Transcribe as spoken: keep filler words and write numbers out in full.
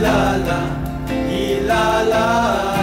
La la, la la.